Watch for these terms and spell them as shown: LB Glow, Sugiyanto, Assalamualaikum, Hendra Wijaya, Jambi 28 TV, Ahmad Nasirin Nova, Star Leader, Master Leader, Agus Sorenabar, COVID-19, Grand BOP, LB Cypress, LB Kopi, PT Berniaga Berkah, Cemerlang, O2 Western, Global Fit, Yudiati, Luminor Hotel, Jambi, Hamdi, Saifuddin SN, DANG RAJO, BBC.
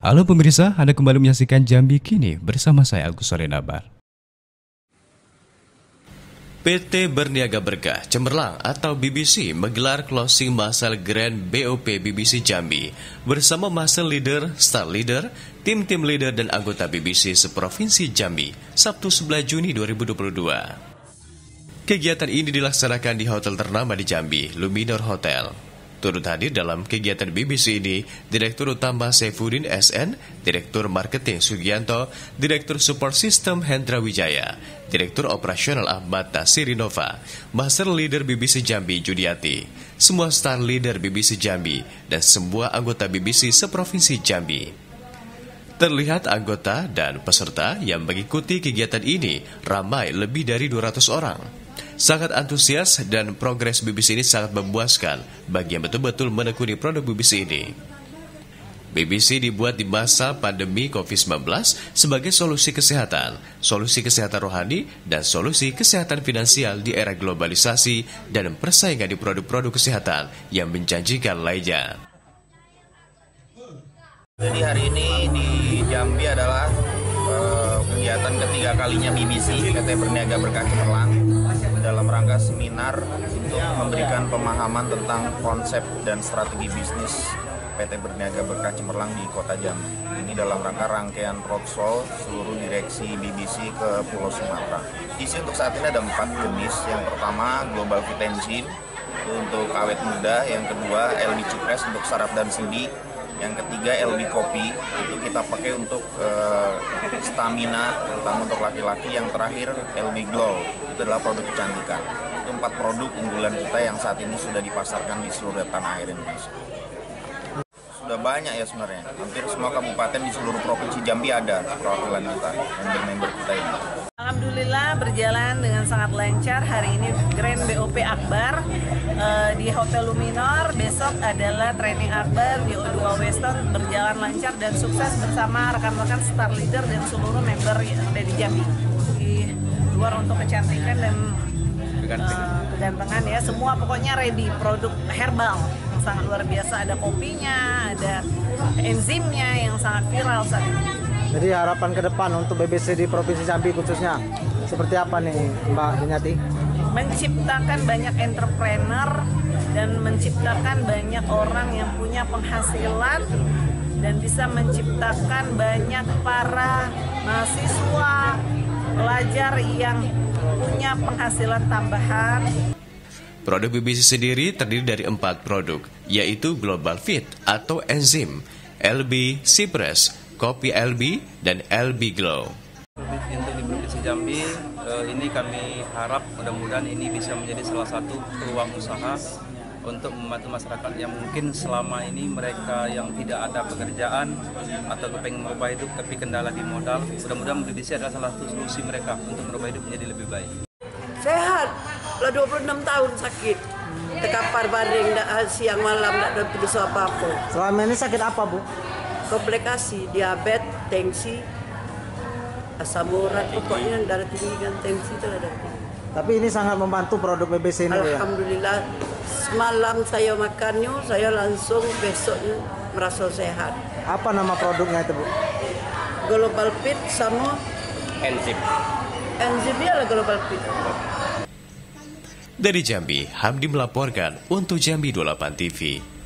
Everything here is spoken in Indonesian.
Halo pemirsa, Anda kembali menyaksikan Jambi Kini bersama saya Agus Sorenabar. PT Berniaga Berkah, Cemerlang atau BBC menggelar closing masal Grand BOP BBC Jambi bersama masal leader, star leader, tim-tim leader dan anggota BBC seprovinsi Jambi, Sabtu 11 Juni 2022. Kegiatan ini dilaksanakan di hotel ternama di Jambi, Luminor Hotel. Turut hadir dalam kegiatan BBC ini, Direktur Utama Saifuddin SN, Direktur Marketing Sugiyanto, Direktur Support System Hendra Wijaya, Direktur Operasional Ahmad Nasirin Nova, Master Leader BBC Jambi Yudiati, semua star leader BBC Jambi, dan semua anggota BBC seprovinsi Jambi. Terlihat anggota dan peserta yang mengikuti kegiatan ini ramai lebih dari 200 orang. Sangat antusias dan progres BBC ini sangat memuaskan bagi yang betul-betul menekuni produk BBC ini. BBC dibuat di masa pandemi COVID-19 sebagai solusi kesehatan rohani, dan solusi kesehatan finansial di era globalisasi dan persaingan di produk-produk kesehatan yang menjanjikan lainnya. Jadi hari ini di Jambi adalah kegiatan ketiga kalinya BBC PT Berniaga Berkah Cemerlang dalam rangka seminar untuk memberikan pemahaman tentang konsep dan strategi bisnis PT Berniaga Berkah Cemerlang di Kota Jambi. Ini dalam rangka rangkaian roadshow seluruh direksi BBC ke Pulau Sumatera. Isi untuk saat ini ada 4 jenis. Yang pertama Global Fit untuk awet muda, yang kedua LB Cypress untuk saraf dan sendi, yang ketiga LB Kopi, itu kita pakai untuk stamina, terutama untuk laki-laki. Yang terakhir LB Glow, itu adalah produk kecantikan. Itu 4 produk unggulan kita yang saat ini sudah dipasarkan di seluruh tanah air Indonesia. Sudah banyak ya sebenarnya, hampir semua kabupaten di seluruh provinsi Jambi ada perwakilan kita, member-member kita ini. Alhamdulillah berjalan dengan sangat lancar. Hari ini Grand BOP Akbar di Hotel Luminor. Besok adalah training Akbar di O2 Western. Berjalan lancar dan sukses bersama rekan-rekan star leader dan seluruh member dari Jambi. Di luar untuk kecantikan dan kegantengan ya. Semua pokoknya ready. Produk herbal yang sangat luar biasa. Ada kopinya, ada enzimnya yang sangat viral saat ini. Jadi harapan ke depan untuk BBC di Provinsi Jambi khususnya seperti apa nih Mbak Yudiati? Menciptakan banyak entrepreneur dan menciptakan banyak orang yang punya penghasilan dan bisa menciptakan banyak para mahasiswa pelajar yang punya penghasilan tambahan. Produk BBC sendiri terdiri dari 4 produk, yaitu Global Fit atau Enzim, LB Cypress, Kopi LB dan LB Glow. Untuk di Provinsi Jambi ini kami harap mudah-mudahan ini bisa menjadi salah satu peluang usaha untuk membantu masyarakat yang mungkin selama ini mereka yang tidak ada pekerjaan atau kepengen merubah hidup tapi kendala di modal. Mudah-mudahan BBC adalah salah satu solusi mereka untuk merubah hidup menjadi lebih baik. Sehat, lah 26 tahun sakit. Terkapar baring, siang malam tidak ada dosa apa-apa. Selama ini sakit apa Bu? Komplikasi, diabetes, tensi, asam urat, pokoknya darah tinggi dan tensi itu ada. Tapi ini sangat membantu produk BBC ini. Alhamdulillah, ya? Semalam saya makannya, saya langsung besoknya merasa sehat. Apa nama produknya itu Bu? Global Fit sama Enzip. Enzipnya adalah Global Fit. Dari Jambi, Hamdi melaporkan untuk Jambi 28 TV.